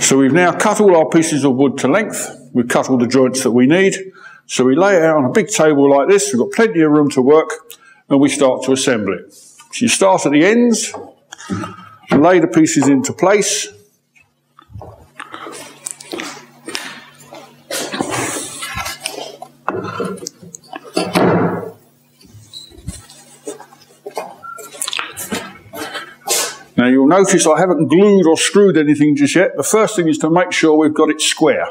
So we've now cut all our pieces of wood to length. We've cut all the joints that we need. So we lay it out on a big table like this. We've got plenty of room to work, and we start to assemble it. So you start at the ends, lay the pieces into place. Now you'll notice I haven't glued or screwed anything just yet. The first thing is to make sure we've got it square.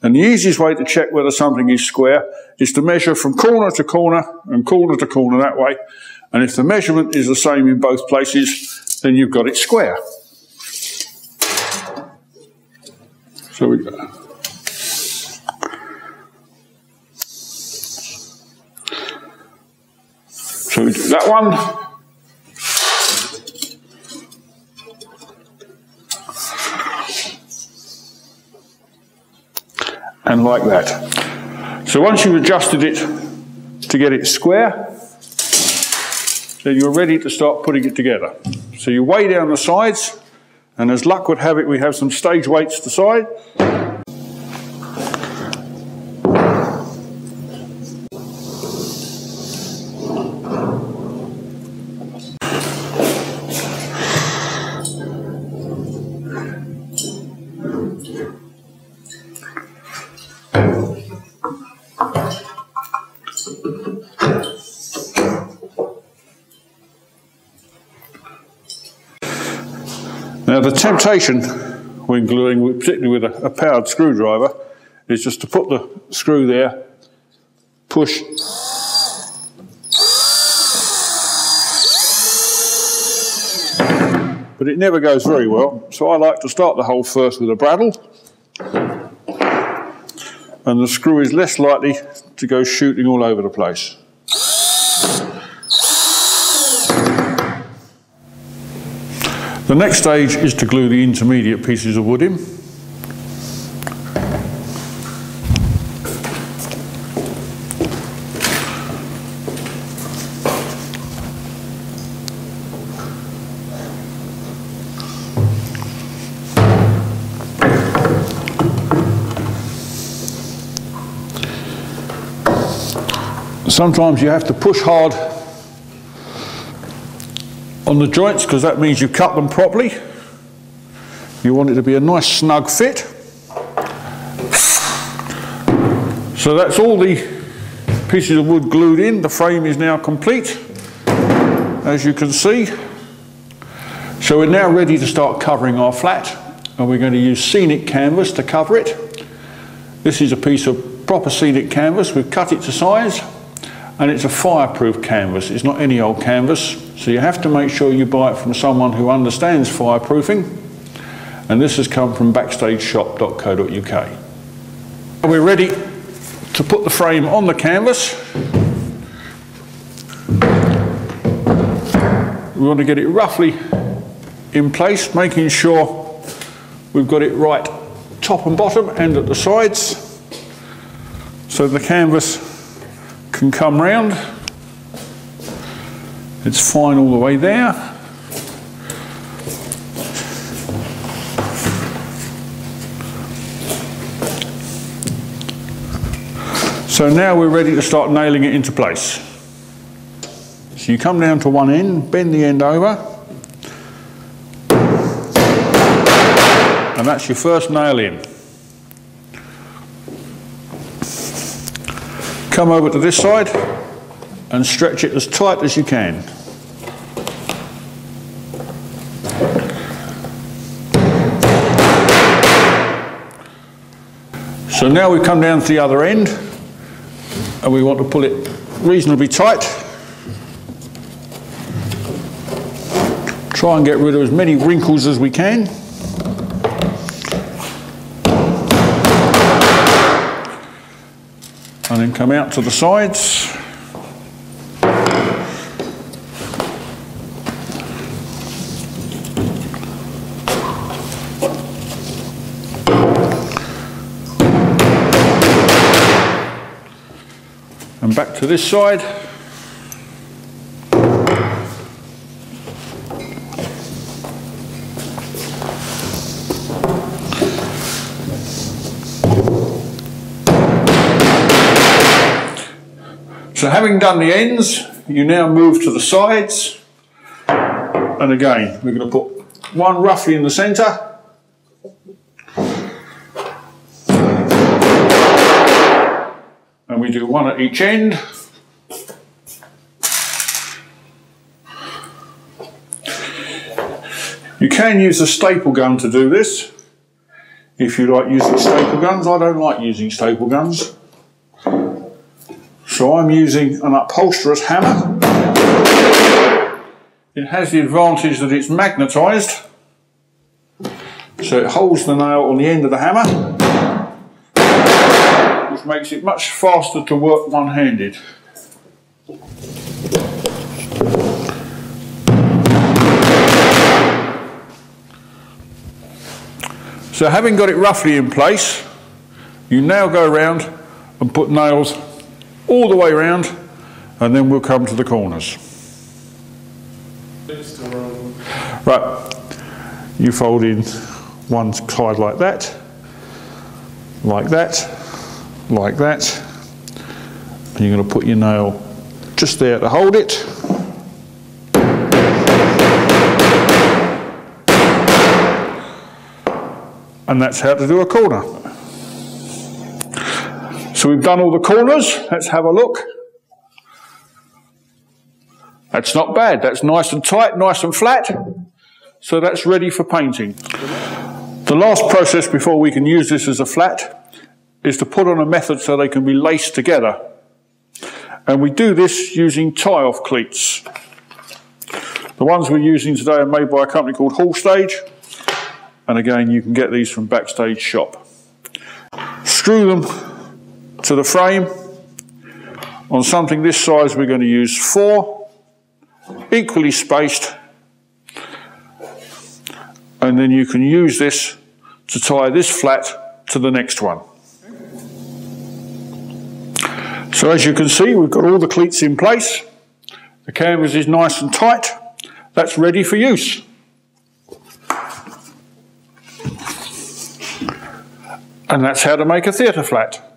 And the easiest way to check whether something is square is to measure from corner to corner and corner to corner that way. And if the measurement is the same in both places, then you've got it square. So we go. So we do that one. And like that. So once you've adjusted it to get it square, then you're ready to start putting it together. So you weigh down the sides, and as luck would have it, we have some stage weights to side. Now the temptation when gluing, particularly with a powered screwdriver, is just to put the screw there, push, but it never goes very well. So I like to start the hole first with a bradawl, and the screw is less likely to go shooting all over the place. The next stage is to glue the intermediate pieces of wood in. Sometimes you have to push hard on the joints, because that means you cut them properly. You want it to be a nice snug fit. So that's all the pieces of wood glued in. The frame is now complete, as you can see. So we're now ready to start covering our flat, and we're going to use scenic canvas to cover it. This is a piece of proper scenic canvas. We've cut it to size, and it's a fireproof canvas. It's not any old canvas. So you have to make sure you buy it from someone who understands fireproofing, and this has come from BackstageShop.co.uk. We're ready to put the frame on the canvas. We want to get it roughly in place, making sure we've got it right top and bottom and at the sides, so the canvas can come round. It's fine all the way there. So now we're ready to start nailing it into place. So you come down to one end, bend the end over, and that's your first nail in. Come over to this side and stretch it as tight as you can. So now we come down to the other end, and we want to pull it reasonably tight. Try and get rid of as many wrinkles as we can. And then come out to the sides. And back to this side. So having done the ends, you now move to the sides. And again, we're going to put one roughly in the centre. And we do one at each end. You can use a staple gun to do this, if you like using staple guns. I don't like using staple guns. So I'm using an upholsterer's hammer. It has the advantage that it's magnetised, so it holds the nail on the end of the hammer, which makes it much faster to work one-handed. So having got it roughly in place, you now go around and put nails all the way around, and then we'll come to the corners. Right, you fold in one side like that, like that, like that, and you're going to put your nail just there to hold it, and that's how to do a corner. So we've done all the corners. Let's have a look. That's not bad. That's nice and tight, nice and flat, so that's ready for painting. The last process before we can use this as a flat is to put on a method so they can be laced together. And we do this using tie-off cleats. The ones we're using today are made by a company called Hallstage, and again you can get these from Backstage Shop. Screw them to the frame. On something this size we're going to use 4, equally spaced, and then you can use this to tie this flat to the next one. So as you can see, we've got all the cleats in place, the canvas is nice and tight, that's ready for use. And that's how to make a theatre flat.